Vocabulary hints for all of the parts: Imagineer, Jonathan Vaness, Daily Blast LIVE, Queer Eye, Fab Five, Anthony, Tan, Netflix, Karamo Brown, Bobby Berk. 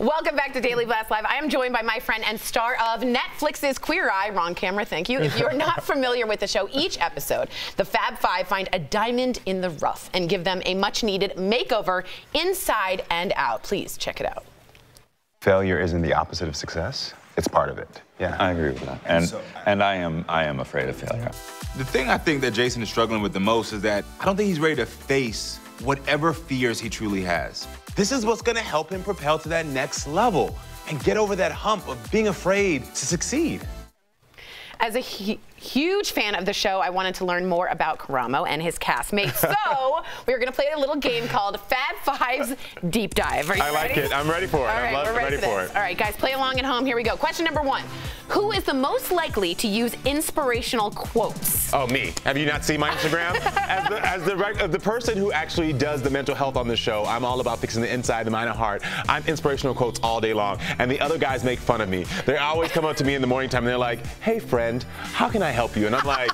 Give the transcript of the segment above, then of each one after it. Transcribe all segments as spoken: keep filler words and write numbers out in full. Welcome back to Daily Blast Live. I am joined by my friend and star of Netflix's Queer Eye, wrong camera, thank you. If you're not familiar with the show, each episode, the Fab Five find a diamond in the rough and give them a much-needed makeover inside and out. Please check it out. Failure isn't the opposite of success. It's part of it. Yeah, I agree with that. And, so, and I, am, I am afraid of failure. The thing I think that Jason is struggling with the most is that I don't think he's ready to face whatever fears he truly has. This is what's gonna help him propel to that next level and get over that hump of being afraid to succeed. As a hu huge fan of the show, I wanted to learn more about Karamo and his castmates. So we are going to play a little game called Fab Five's Deep Dive. Are you I ready? like it. I'm ready for it. All right, I'm we're ready, ready for, for it. All right, guys, play along at home. Here we go. Question number one. Who is the most likely to use inspirational quotes? Oh, me. Have you not seen my Instagram? as the, as the, the person who actually does the mental health on the show, I'm all about fixing the inside, the mind and heart. I'm inspirational quotes all day long. And the other guys make fun of me. They always come up to me in the morning time and they're like, hey, friend. How can I help you? And I'm like,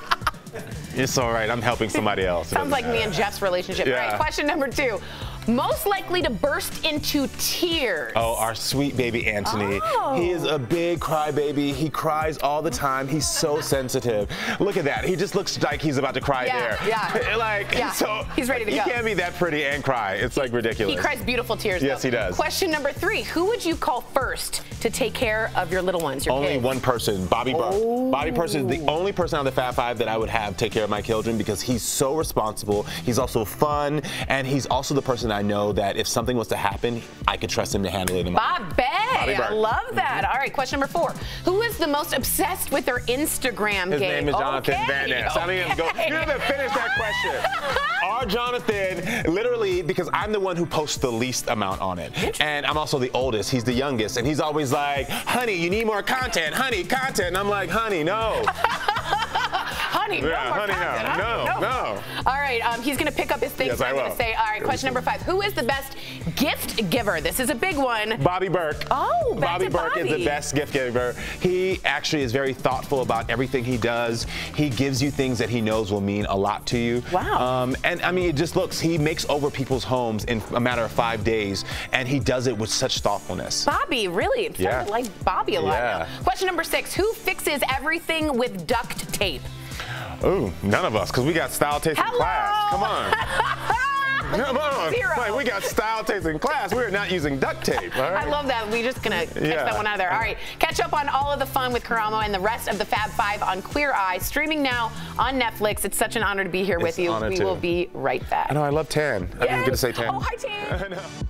it's all right. I'm helping somebody else. Sounds like matter. me and Jeff's relationship. Yeah. All right, question number two. Most likely to burst into tears. Oh, our sweet baby Anthony. Oh. He is a big crybaby. He cries all the time. He's so sensitive. Look at that. He just looks like he's about to cry yeah, there. Yeah. like, yeah. So he's ready to he go. He can't be that pretty and cry. It's like ridiculous. He cries beautiful tears. Yes, though. he does. Question number three. Who would you call first to take care of your little ones? Your only kids? one person, Bobby Berk. Oh. Bobby Berk is the only person out of the Fab Five that I would have take care of my children because he's so responsible. He's also fun, and he's also the person I know that if something was to happen, I could trust him to handle it. Bob Bay, I love that. Mm-hmm. All right, question number four. Who is the most obsessed with their Instagram His game? His name is Jonathan okay. Vaness. Okay. I mean, go, you haven't finished that question. Our Jonathan, literally, because I'm the one who posts the least amount on it. And I'm also the oldest. He's the youngest. And he's always like, honey, you need more content. Honey, content. And I'm like, honey, no. Honey, no yeah, more honey, content. No, honey, no, no, no. All right, um, he's going to pick up his things. Yes, so I'm going to say, all right, question number five. Who is the best gift giver? This is a big one. Bobby Berk. Oh, Bobby Berk Bobby. is the best gift giver. He actually is very thoughtful about everything he does. He gives you things that he knows will mean a lot to you. Wow. Um, and, I mean, it just looks, he makes over people's homes in a matter of five days, and he does it with such thoughtfulness. Bobby, really? It yeah. like Bobby a lot yeah. now. Question number six. Who fixes everything with duct tape? Ooh, none of us, because we got style taste Hello. in class. Come on. Come on. Zero. Like, we got style taste in class. We're not using duct tape. All right? I love that. We're just going to catch yeah. that one out of there. All right. Catch up on all of the fun with Karamo and the rest of the Fab Five on Queer Eye, streaming now on Netflix. It's such an honor to be here it's with you. We too. will be right back. I know. I love Tan. Yes. I didn't get to say Tan. Oh, hi, Tan. I know.